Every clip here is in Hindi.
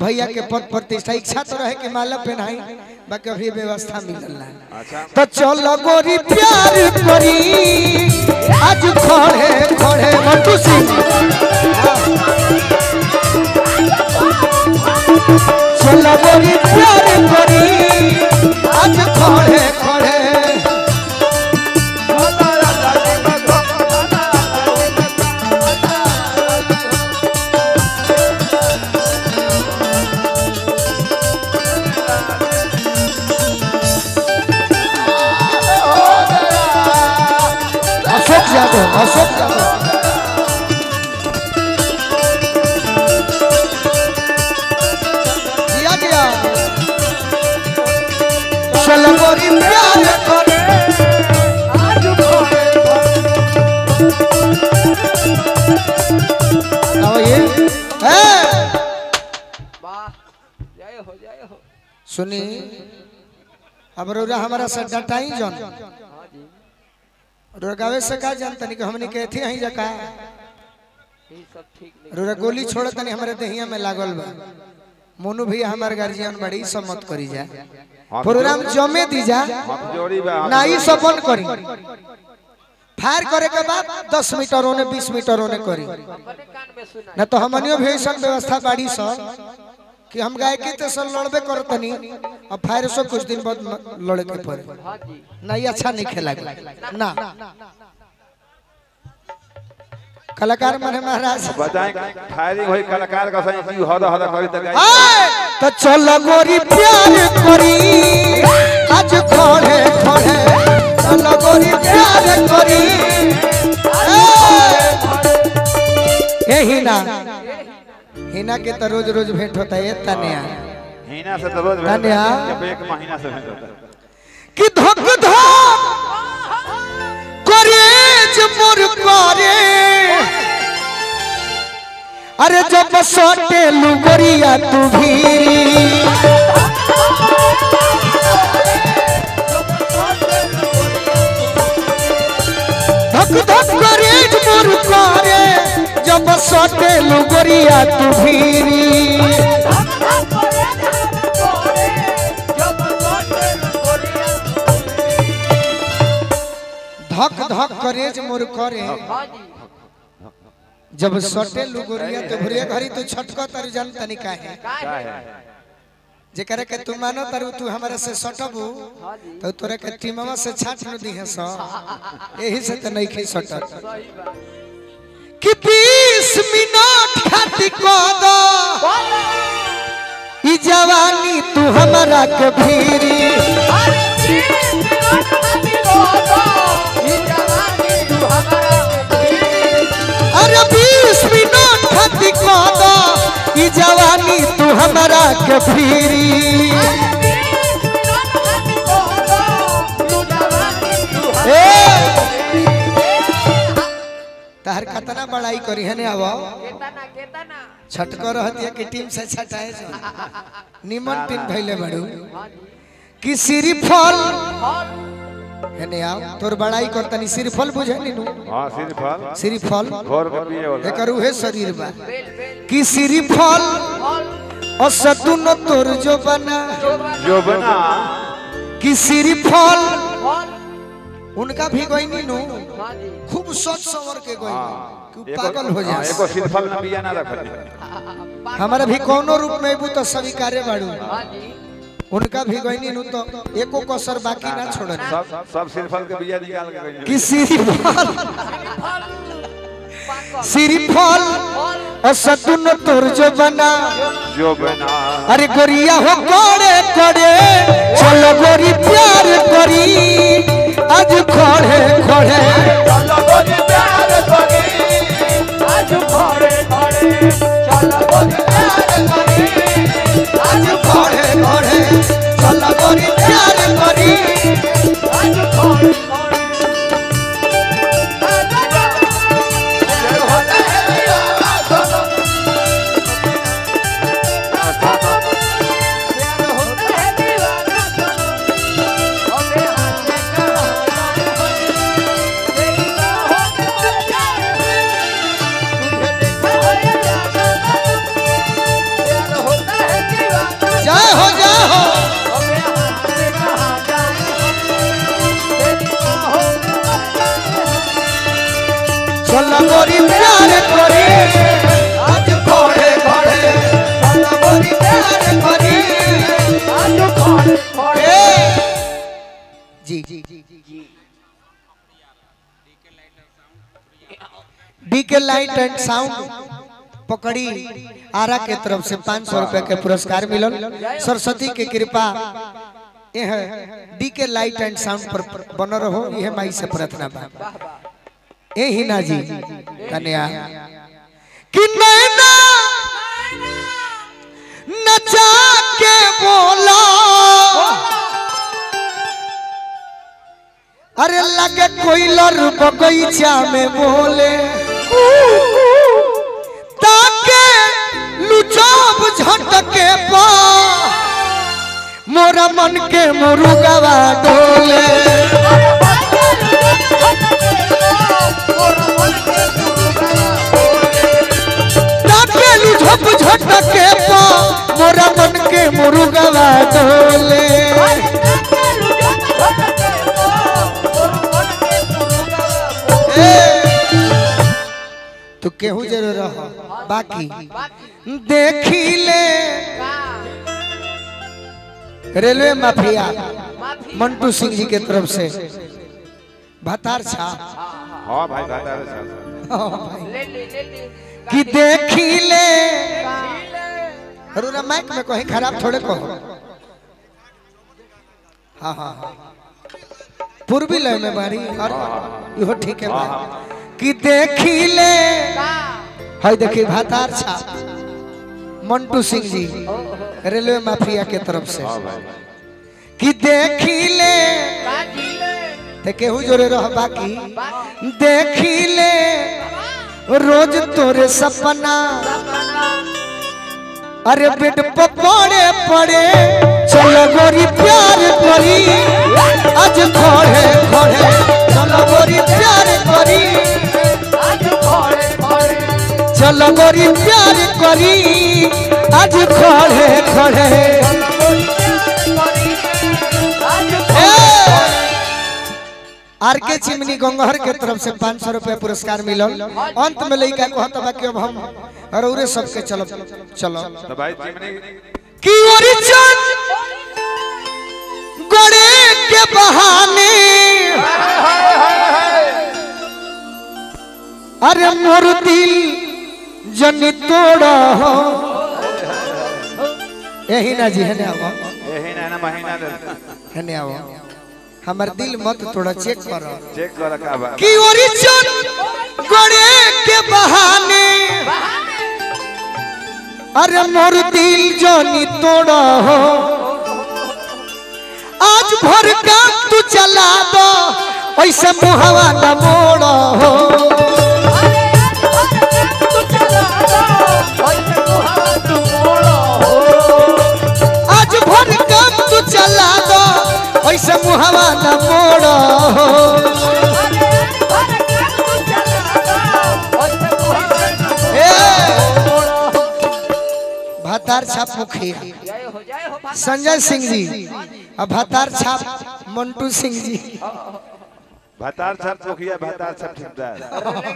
भैया के पद प्रतिष्ठा इच्छा तो रहे कि माला पहनाई बाकी अभी व्यवस्था मिलल ना। तो चलो गोरी प्यार करी आज खड़े खड़े बटुसी चलो गोरी प्यार करी आज खड़े खड़े सुनी अब रोरा हमारा सड्डा टाई जन रोगावे से का जान तनी के हमनी के थी हई जका ई सब ठीक नहीं रोरा गोली छोड़ तनी हमारे देहिया में लागल बा। मोनू भैया हमार गार्जियन बड़ी सब मत करी जा प्रोग्राम जमे दी जा ना ई सब बंद करी फायर करे के बाद 10 मीटर ओने 20 मीटर ओने करी ना तो हमनियो भेसन व्यवस्था बाड़ी स कि हम गायकी तो सब लड़बे करतनी अब फायर से कुछ दिन बाद लड़े के पड़े ना ये अच्छा नहीं खेला ना कलाकार माने महाराज बताएं फायरिंग होई कलाकार का सही की हद हद करी त गाय तो चलो गोरी प्यार करी आज खड़े खड़े चलो गोरी प्यार करी एही ना हिना के तो रोज रोज भेंट होता है तनिया हिना से तो रोज भेंट तनिया जब एक महीना से भेंट होता है कि धक धक करे जमर करे अरे जब सटे लुगरिया तू भी धक धक करे जमर करे जब सटे लुगरिया तू भीरी धक धक करेज मोर करे जब सटे लुगरिया तो भुरे घरी तू छटक तर जन तनी काहे जे करे के तू मानो तर तू हमारे से सटबू तो तोरे के टीमवा से छाट न दी है स एही से त नहीं खै सटत कि 20 मिनट खाती को दो ई जवानी तू हमारा के भीरी अरे 20 मिनट खाती को दो ई जवानी तू हमारा के भीरी अरे 20 मिनट खाती को दो ई जवानी तू हमारा के भीरी तहर कतना बड़ाई करी है ने आवो केतना छटक रहतिया के टीम से छटाए जो निमन टीम भइले बड़ू कि सिरफल है ने आओ तोर बड़ाई करतनी सिरफल बुझे नीनु हां सिरफल सिरफल घर के पिए वाला एकर उहे शरीर बा कि सिरफल ओ सतुन तोर जोबना जोबना कि सिरफल उनका भी कोई नीनु खूब सोच सवर के गई कि पागल हो जाए एको सिरफल में बिया ना रखली हमारा भी कोनो रूप में बू तो स्वीकारे बाड़ू उनका भी गई नीनु तो एको कसर बाकी ना छोड़न सब सिरफल के बिया निकाल के गई कि सिरफल सिरफल और सतुन तोर जो बना अरे गोरिया हो कोड़े कोड़े चलो गोरी प्यार करी आज खड़े खड़े चलो गोरी प्यार करी आज खड़े खड़े चलो गोरी प्यार करी आज खड़े खड़े चलो गोरी प्यार करी आज खड़े जी जी जी डीके लाइट एंड साउंड पकड़ी आरा के तरफ से 500 रुपए के पुरस्कार मिलन। सरस्वती के कृपा यह डीके लाइट एंड साउंड पर बन रहो, यह माई से प्रार्थना बा। ए हिना जी कन्या कि नैना नचा के बोला, अरे लगे कोई लर बगीचा में बोले ताके लुचाब झटके पा, मोरा मन के मुरुगवा डोले, ताके लुचाब झटके पा, मोरा मन के मुरुगवा डोले। तो केहू जरूर रहा बाकी देखिले रेलवे माफिया मंटू सिंह जी के तरफ से भतार छा। हाँ भाई भतार छा कि देखिले अरुणा माइक में कहीं खराब थोड़े कहो। हाँ हाँ पूर्वी लय में बारी और यो ठीक है भाई कि देखिले है देखिए भतार छा मंटू सिंह जी रेलवे माफिया के तरफ से कि देखिले केहू जोरे रह बाकी देखिले रोज तोरे सपना, अरे बेड पे पड़े पड़े चल गोरी प्यार करी, आज घोड़े घोड़े चल गोरी प्यार करी, आज घोड़े घोड़े चल गोरी प्यार करी, आज घोड़े घोड़े। आर के चिमनी गंगहर के तरफ से 500 रुपए पुरस्कार मिला। अंत में लेकर अब हम और सबके चलो चलो की गोड़े के बहाने, अरे मोर दिल जनी तोड़ा हो। यही ना जी है महीना हमार दिल मत थोड़ा चेक करो का बात कि ओरिजिन गोड़े के बहाने, अरे मोर दिल जानी तोड़ा हो, आज भर का तू चला दो ऐसे मुहवा न मोड़ा हो, आज भर का तू चला दो ऐसे मुहावा न मोड़ा हो। भतार छाप मुखिया संजय सिंह जी और भतार छाप मंटू सिंह जी भतार छाप मुखिया भतार छाप ठेकेदार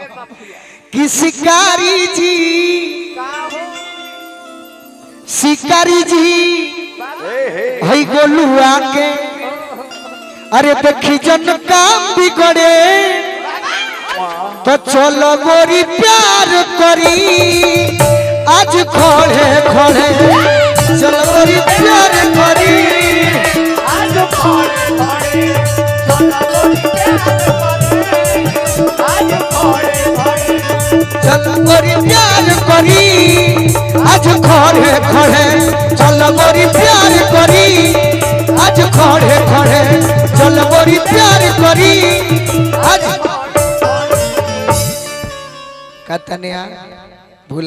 कि शिकारी जी है गोलुआ के, अरे देखी जन काम बिगड़े तो चलो गोरी प्यार करी, आज घोड़े घोड़े चलो गोरी प्यार करी, आज घोड़े घोड़े चलो गोरी प्यार करी, आज घोड़े घोड़े चलो गोरी प्यार करी, आज घोड़े घोड़े चल गोरी प्यार करी, आज कतनिया भूला।